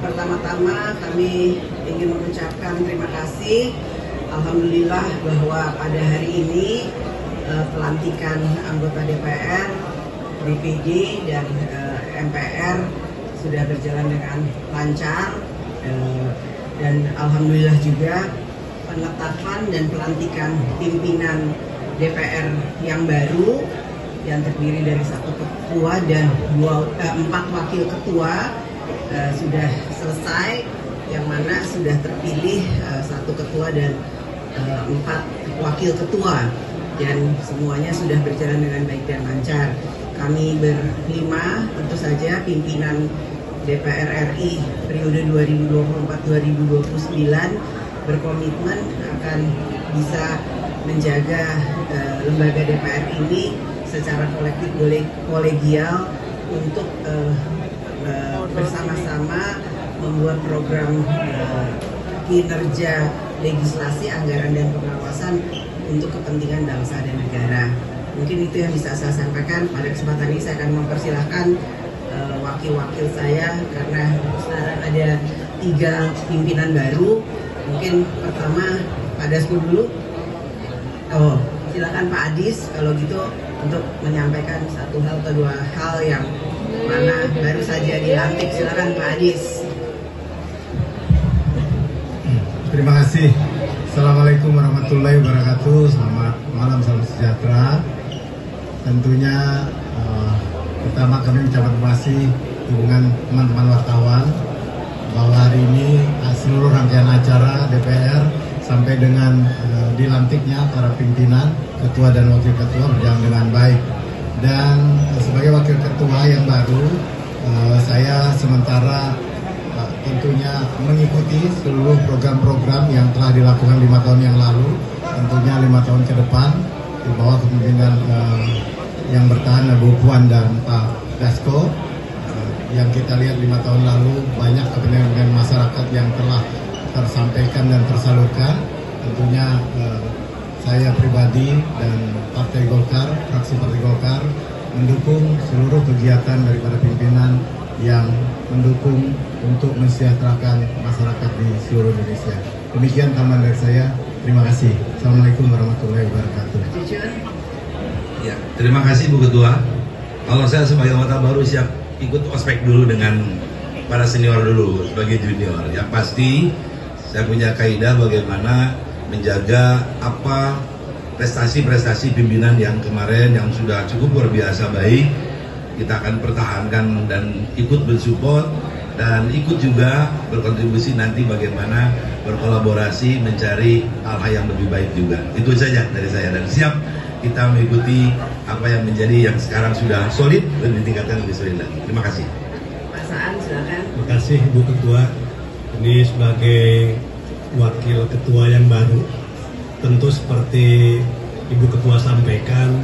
Pertama-tama kami ingin mengucapkan terima kasih. Alhamdulillah bahwa pada hari ini pelantikan anggota DPR, DPD dan MPR sudah berjalan dengan lancar, dan alhamdulillah juga penetapan dan pelantikan pimpinan DPR yang baru yang terdiri dari 1 ketua dan 4 wakil ketua sudah selesai, yang mana sudah terpilih 1 ketua dan 4 wakil ketua, dan semuanya sudah berjalan dengan baik dan lancar. Kami berlima tentu saja pimpinan DPR RI periode 2024-2029 berkomitmen akan bisa menjaga lembaga DPR ini secara kolektif kolegial untuk bersama-sama membuat program kinerja legislasi, anggaran dan pengawasan untuk kepentingan bangsa dan negara. Mungkin itu yang bisa saya sampaikan. Pada kesempatan ini saya akan mempersilahkan wakil-wakil saya, karena ada 3 pimpinan baru. Mungkin pertama Pak Dasco dulu. Oh, silakan Pak Adis kalau gitu untuk menyampaikan satu hal atau 2 hal yang mana baru saja dilantik. Silakan Pak Adis. Terima kasih. Assalamualaikum warahmatullahi wabarakatuh. Selamat malam, salam sejahtera. Tentunya pertama kami ucapkan terima kasih dukungan teman-teman wartawan bahwa hari ini seluruh rangkaian acara DPR sampai dengan dilantiknya para pimpinan, ketua dan wakil ketua berjalan dengan baik. Dan sebagai wakil ketua yang baru, saya sementara tentunya mengikuti seluruh program-program yang telah dilakukan 5 tahun yang lalu, tentunya 5 tahun ke depan di bawah kepemimpinan yang bertahan Bu Puan dan Pak Dasco. Yang kita lihat 5 tahun lalu banyak kepentingan masyarakat yang telah tersampaikan dan tersalurkan. Tentunya saya pribadi dan Partai Golkar, fraksi Partai Golkar mendukung seluruh kegiatan daripada pimpinan yang mendukung untuk mensejahterakan masyarakat di seluruh Indonesia. Demikian tambahan dari saya. Terima kasih. Assalamualaikum warahmatullahi wabarakatuh. Ya, terima kasih Bu Ketua. Kalau saya sebagai anggota baru siap ikut ospek dulu dengan para senior dulu sebagai junior. Yang pasti saya punya kaidah bagaimana menjaga apa prestasi-prestasi pimpinan yang kemarin yang sudah cukup luar biasa baik. Kita akan pertahankan dan ikut bersupport dan ikut juga berkontribusi nanti bagaimana berkolaborasi mencari hal-hal yang lebih baik juga. Itu saja dari saya, dan siap kita mengikuti apa yang menjadi yang sekarang sudah solid dan ditingkatkan lebih solid lagi. Terima kasih. Pak Saan, silakan. Terima kasih Bu Ketua. Ini sebagai wakil ketua yang baru, tentu seperti Ibu Ketua sampaikan,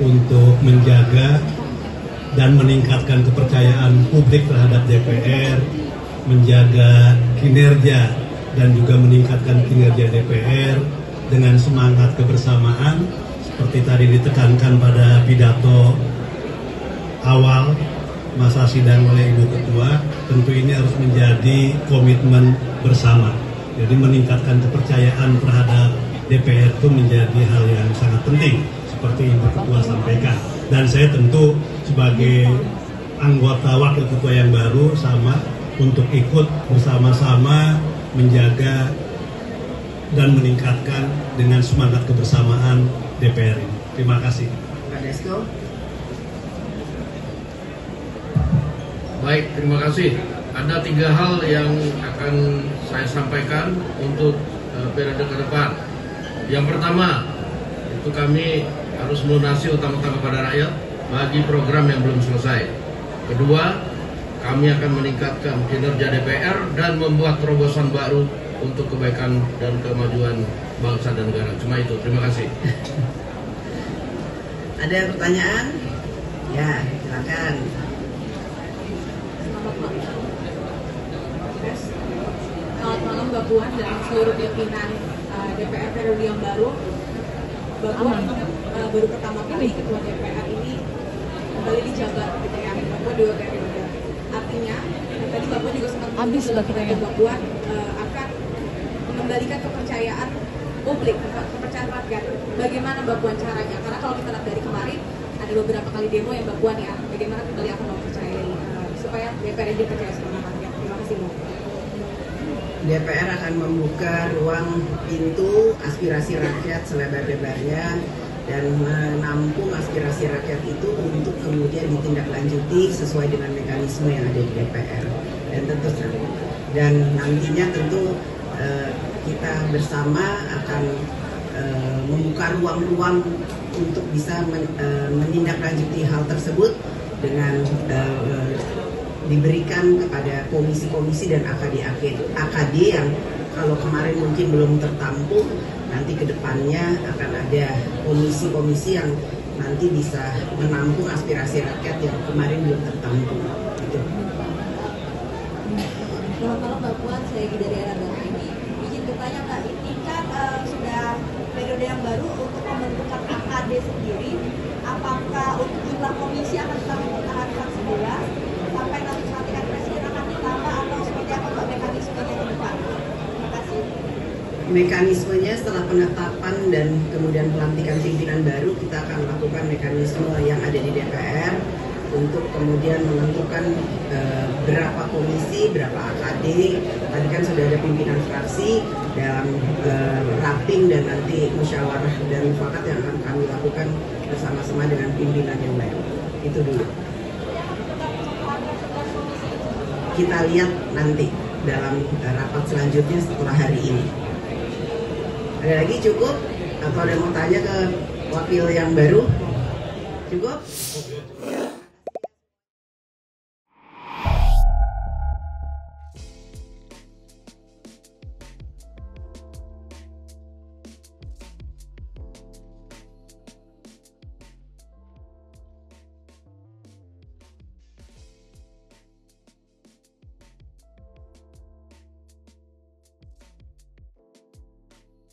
untuk menjaga dan meningkatkan kepercayaan publik terhadap DPR, menjaga kinerja dan juga meningkatkan kinerja DPR dengan semangat kebersamaan seperti tadi ditekankan pada pidato awal masa sidang oleh Ibu Ketua. Tentu ini harus menjadi komitmen bersama, jadi meningkatkan kepercayaan terhadap DPR itu menjadi hal yang sangat penting seperti Ibu Ketua sampaikan. Dan saya tentu sebagai anggota wakil ketua yang baru sama untuk ikut bersama-sama menjaga dan meningkatkan dengan semangat kebersamaan DPR ini. Terima kasih. Pak Dasco. Baik, terima kasih. Ada 3 hal yang akan saya sampaikan untuk periode ke depan. Yang pertama, itu kami harus melunasi utang-utang kepada rakyat bagi program yang belum selesai. Kedua, kami akan meningkatkan kinerja DPR dan membuat terobosan baru untuk kebaikan dan kemajuan bangsa dan negara. Cuma itu, terima kasih. Ada pertanyaan? Ya, silakan. Selamat malam Mbak Puan dan seluruh pimpinan DPR periode yang baru. Mbak Puan baru pertama kali ketua DPR ini kembali dijabat gitu ya, Mbak Puan juga. Artinya tadi Mbak Puan juga sempat habis lah kita buat akan mengembalikan kepercayaan publik, kepercayaan warga. Bagaimana Mbak Puan caranya? Karena kalau kita lihat dari kemarin ada beberapa kali demo yang Mbak Puan ya. Bagaimana kembali akan mempercayai supaya DPR dipercaya sama warga? Terima kasih Bu. DPR akan membuka ruang pintu aspirasi rakyat selebar-lebarnya dan menampung aspirasi rakyat itu untuk kemudian ditindaklanjuti sesuai dengan mekanisme yang ada di DPR. Dan tentu saja, dan nantinya tentu kita bersama akan membuka ruang-ruang untuk bisa menindaklanjuti hal tersebut dengan diberikan kepada komisi-komisi dan AKD yang kalau kemarin mungkin belum tertampung, nanti ke depannya akan ada komisi-komisi yang nanti bisa menampung aspirasi rakyat yang kemarin belum tertampung. Gitu. Kalau Mbak Puan, saya lagi dari arah ini, izin bertanya Mbak, ini kan sudah periode yang baru untuk pembentukan AKD sendiri, apakah untuk jumlah komisi akan tetap mempertahankan 11 sampai nanti pelantikan presiden akan ditambah atau seperti apa Mbak mekanismenya ke depan? Terima kasih. Mekanismenya setelah penetapan dan kemudian pelantikan pimpinan baru, kita akan lakukan mekanisme yang ada di DPR untuk kemudian menentukan berapa komisi, berapa AKD. Tadi kan sudah ada pimpinan fraksi dalam rapim dan nanti musyawarah dan mufakat yang akan kami lakukan bersama-sama dengan pimpinan yang baru. Itu dulu. Kita lihat nanti dalam rapat selanjutnya setelah hari ini. Ada lagi cukup? Atau ada yang mau tanya ke wakil yang baru? Cukup?